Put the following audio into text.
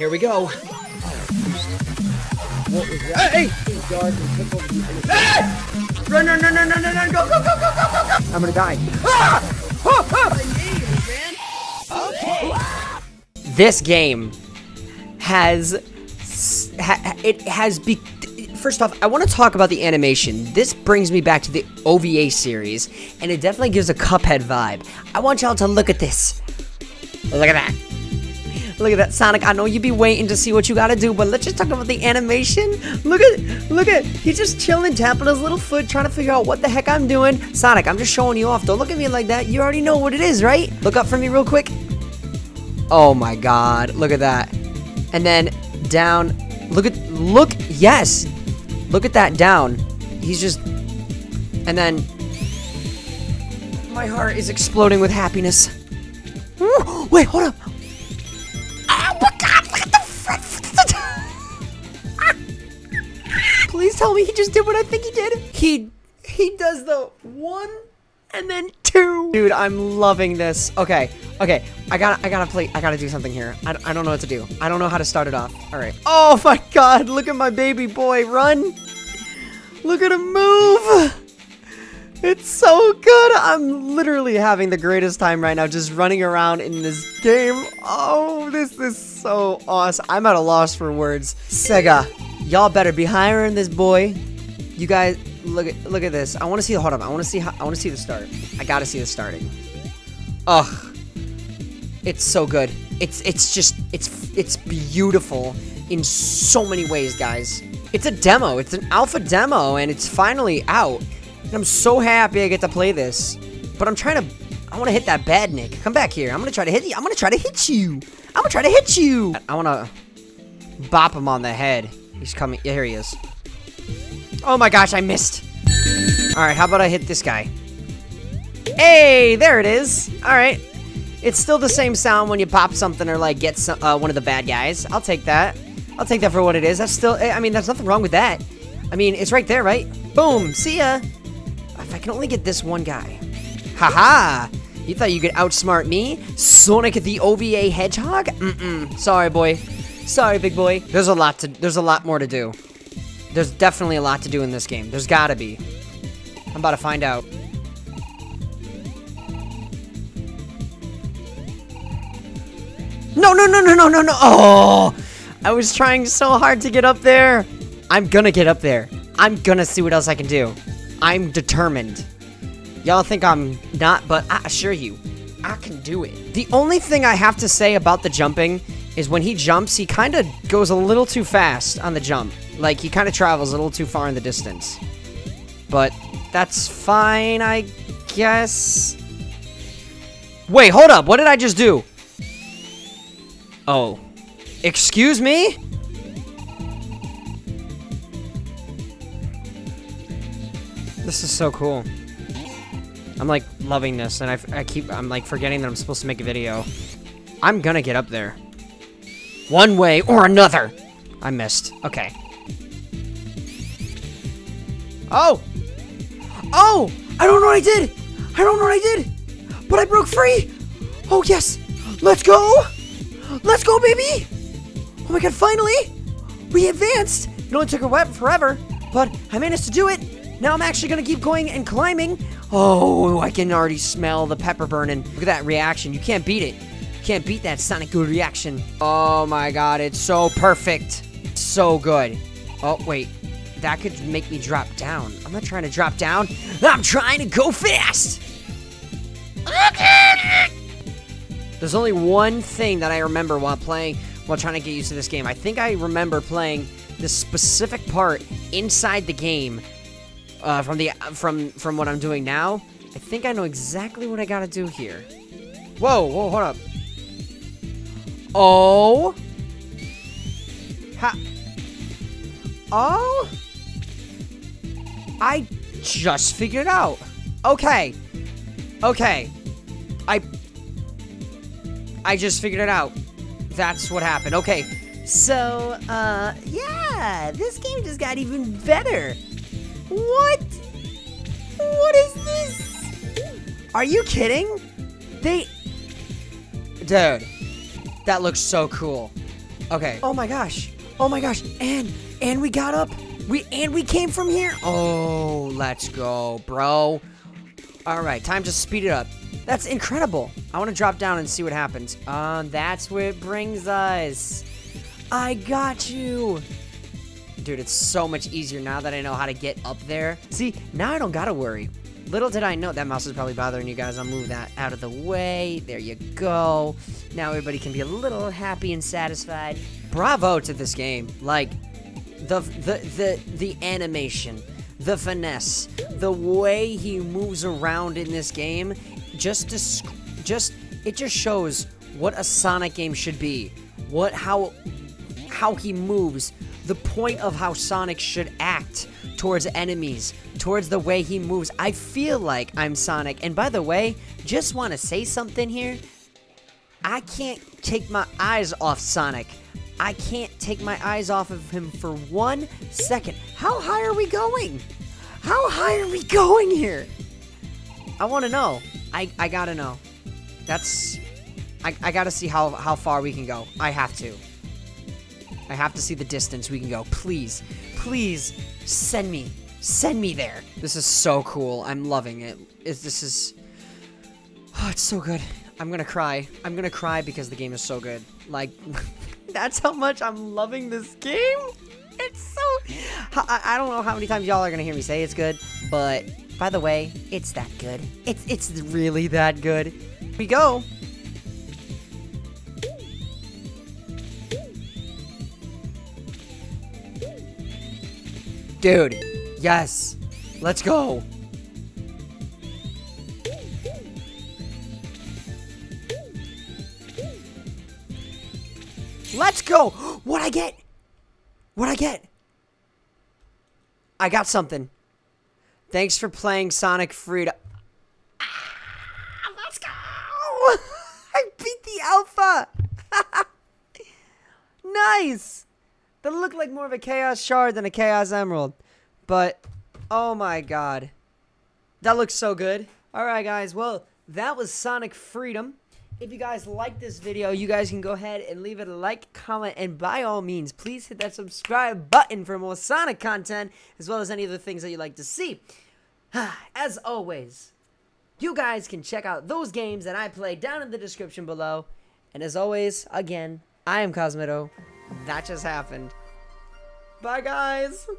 Here we go. What was that? Hey! Hey! Run, run, run, run, run, run, run! Go, go, go, go, go, go, go! I'm gonna die. Ah! Oh, oh. Okay. This game First off, I want to talk about the animation. This brings me back to the OVA series, and it definitely gives a Cuphead vibe. I want y'all to look at this. Look at that. Look at that, Sonic. I know you be waiting to see what you gotta do, but let's just talk about the animation. Look at, he's just chilling, tapping his little foot, trying to figure out what the heck I'm doing. Sonic, I'm just showing you off. Don't look at me like that. You already know what it is, right? Look up for me real quick. Oh my God, look at that. And then down, look at that down. He's just, and then my heart is exploding with happiness. Ooh, wait, hold up. Oh my God, look at the front. Please tell me he just did what I think he did. He does the one and then two. Dude, I'm loving this. Okay, okay, I gotta do something here. I don't know what to do. I don't know how to start it off. All right. Oh my God, look at my baby boy run. Look at him move. It's so good. I'm literally having the greatest time right now just running around in this game. Oh, this is so awesome. I'm at a loss for words. Sega, y'all better be hiring this boy. You guys, look at this. I want to see the, hold up. I want to see the start. I got to see the starting. Ugh. It's so good. It's beautiful in so many ways, guys. It's a demo. It's an alpha demo and it's finally out. And I'm so happy I get to play this, but I want to hit that badnik. Come back here. I'm gonna try to hit you. I want to bop him on the head. He's coming. Yeah, here he is. Oh my gosh, I missed. All right, how about I hit this guy? Hey, there it is. All right. It's still the same sound when you pop something or like get some, one of the bad guys. I'll take that. I'll take that for what it is. That's still, I mean, there's nothing wrong with that. I mean, it's right there, right? Boom. See ya. If I can only get this one guy. Haha! -ha. You thought you could outsmart me? Sonic the OVA Hedgehog? Mm-mm. Sorry, boy. Sorry, big boy. There's a lot more to do. There's definitely a lot to do in this game. There's gotta be. I'm about to find out. No, no, no, no, no, no, no! Oh! I was trying so hard to get up there. I'm gonna get up there. I'm gonna see what else I can do. I'm determined. Y'all think I'm not, but I assure you, I can do it. The only thing I have to say about the jumping is when he jumps, he kind of goes a little too fast on the jump. Like, he kind of travels a little too far in the distance. But that's fine, I guess. Wait, hold up. What did I just do? Oh. Excuse me? This is so cool. I'm like loving this, and I'm like forgetting that I'm supposed to make a video. I'm gonna get up there. One way or another. I missed. Okay. Oh! Oh! I don't know what I did! I don't know what I did! But I broke free! Oh yes! Let's go! Let's go, baby! Oh my God, finally! We advanced! It only took a forever, but I managed to do it! Now I'm actually gonna keep going and climbing. Oh, I can already smell the pepper burning. Look at that reaction. You can't beat it. You can't beat that Sonic good reaction. Oh my God, it's so perfect. So good. Oh, wait. That could make me drop down. I'm not trying to drop down. I'm trying to go fast. There's only one thing that I remember while trying to get used to this game. I think I remember playing this specific part inside the game. From what I'm doing now, I think I know exactly what I gotta do here. Whoa, whoa, hold up. Oh. Ha. Oh. I just figured it out. Okay. Okay. I just figured it out. That's what happened. Okay. So, yeah, this game just got even better. What? What is this? Are you kidding? Dude, that looks so cool. Okay. Oh my gosh. Oh my gosh. And we got up. We came from here. Oh, let's go, bro. All right, time to speed it up. That's incredible. I want to drop down and see what happens. That's where it brings us. I got you. Dude, it's so much easier now that I know how to get up there. See, now I don't gotta worry. Little did I know. That mouse is probably bothering you guys. I'll move that out of the way. There you go. Now everybody can be a little happy and satisfied. Bravo to this game. Like, the animation, the finesse, the way he moves around in this game, it just shows what a Sonic game should be. How he moves, the point of how Sonic should act towards enemies, towards the way he moves. I feel like I'm Sonic. And by the way, just want to say something here. I can't take my eyes off Sonic. I can't take my eyes off of him for 1 second. How high are we going? How high are we going here? I want to know. I gotta know. I gotta see how far we can go. I have to. I have to see the distance we can go. Please, please send me. Send me there. This is so cool. I'm loving it. Oh, it's so good. I'm gonna cry. I'm gonna cry because the game is so good. Like... That's how much I'm loving this game. It's so... I don't know how many times y'all are gonna hear me say it's good, but by the way, it's that good. It's really that good. Here we go. Dude, yes. Let's go. Let's go! What'd I get? What'd I get? I got something. Thanks for playing Sonic Freedom. Ah, let's go! I beat the alpha! Nice! That looked like more of a chaos shard than a chaos emerald. But, oh my god. That looks so good. Alright guys, well, that was Sonic Freedom. If you guys like this video, you guys can go ahead and leave it a like, comment, and by all means, please hit that subscribe button for more Sonic content, as well as any other things that you'd like to see. As always, you guys can check out those games that I play down in the description below. And as always, again, I am Cosmitto. That just happened. Bye, guys!